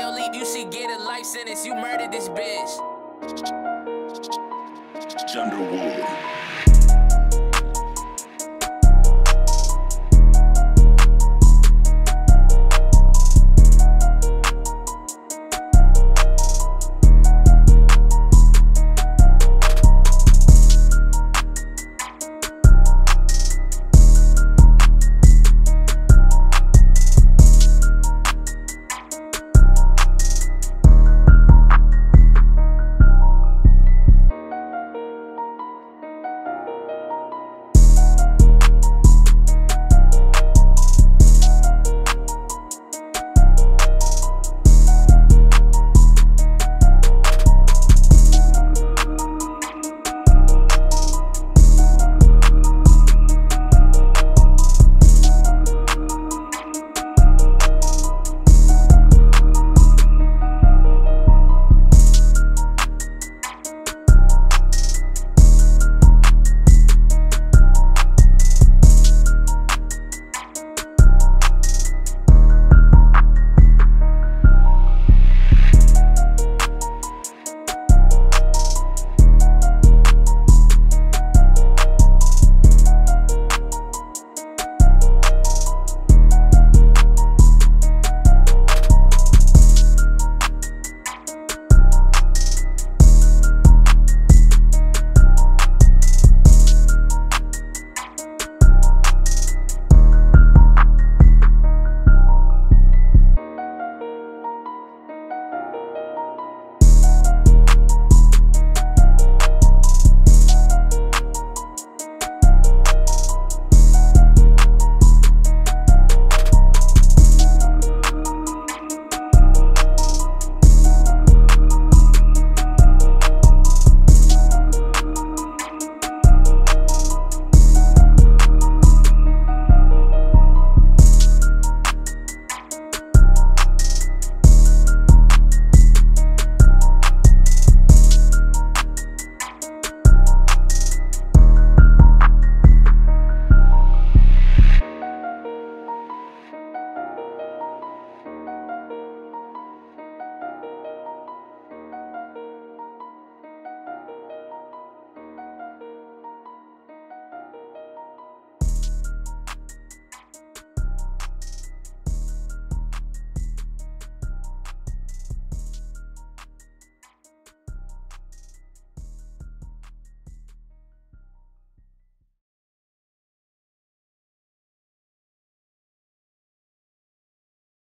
AyoLeap, you should get a life sentence. You murdered this bitch. Junderwood.